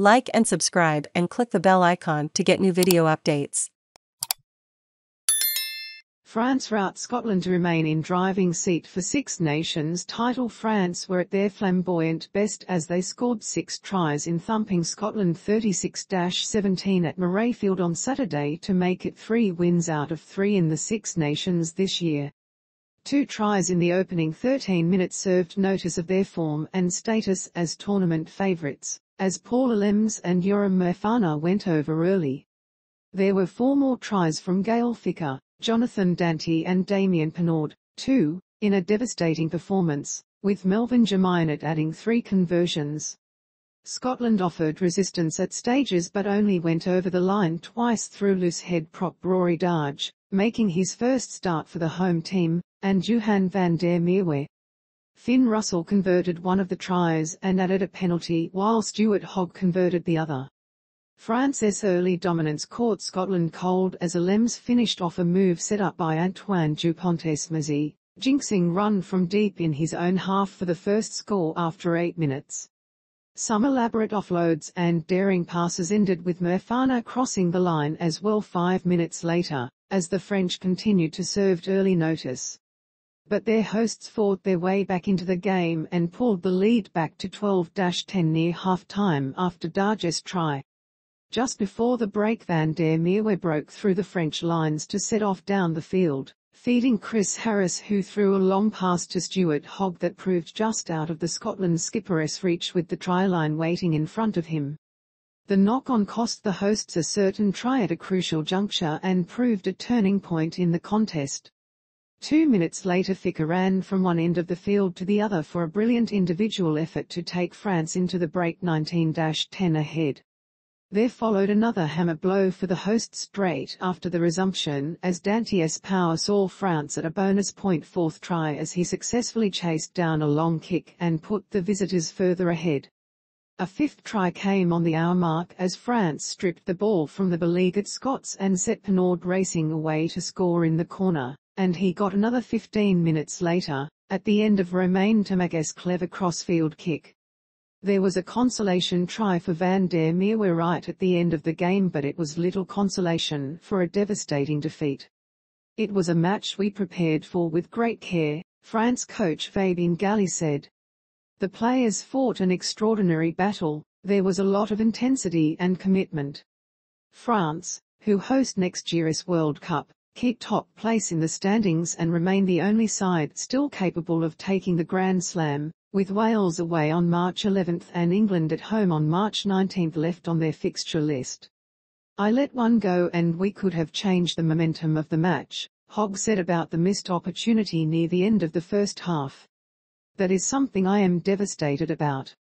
like and subscribe and click the bell icon to get new video updates. France rout Scotland to remain in driving seat for Six Nations title. France were at their flamboyant best as they scored 6 tries in thumping Scotland 36-17 at Murrayfield on Saturday to make it 3 wins out of 3 in the Six Nations this year. 2 tries in the opening 13-minute served notice of their form and status as tournament favourites, as Paul Willemse and Yoram Moefana went over early. There were 4 more tries from Gael Fickou, Jonathan Danty and Damien Penaud, too, in a devastating performance, with Melvyn Jaminet adding 3 conversions. Scotland offered resistance at stages but only went over the line twice through loose head prop Rory Darge, making his first start for the home team, and Duhan van der Merwe. Finn Russell converted one of the tries and added a penalty while Stuart Hogg converted the other. France's early dominance caught Scotland cold as Willemse finished off a move set up by Antoine Dupont-Mesnil, jinxing run from deep in his own half for the first score after 8 minutes. Some elaborate offloads and daring passes ended with Moefana crossing the line as well 5 minutes later, as the French continued to serve early notice. But their hosts fought their way back into the game and pulled the lead back to 12-10 near half-time after Darge's try. Just before the break, van der Merwe broke through the French lines to set off down the field, feeding Chris Harris, who threw a long pass to Stuart Hogg that proved just out of the Scotland skipper's reach with the try line waiting in front of him. The knock-on cost the hosts a certain try at a crucial juncture and proved a turning point in the contest. 2 minutes later, Fickou ran from one end of the field to the other for a brilliant individual effort to take France into the break 19-10 ahead. There followed another hammer blow for the hosts straight after the resumption as Danty's power saw France at a bonus point 4th try as he successfully chased down a long kick and put the visitors further ahead. A 5th try came on the hour mark as France stripped the ball from the beleaguered Scots and set Penaud racing away to score in the corner, and he got another 15 minutes later, at the end of Romain Tomagac's clever crossfield kick. There was a consolation try for van der Merwe right at the end of the game, but it was little consolation for a devastating defeat. "It was a match we prepared for with great care," France coach Fabien Galthié said. "The players fought an extraordinary battle, there was a lot of intensity and commitment." France, who host next year's World Cup, keep top place in the standings and remain the only side still capable of taking the Grand Slam, with Wales away on March 11th and England at home on March 19th left on their fixture list. "I let one go and we could have changed the momentum of the match," Hogg said about the missed opportunity near the end of the first half. "That is something I am devastated about.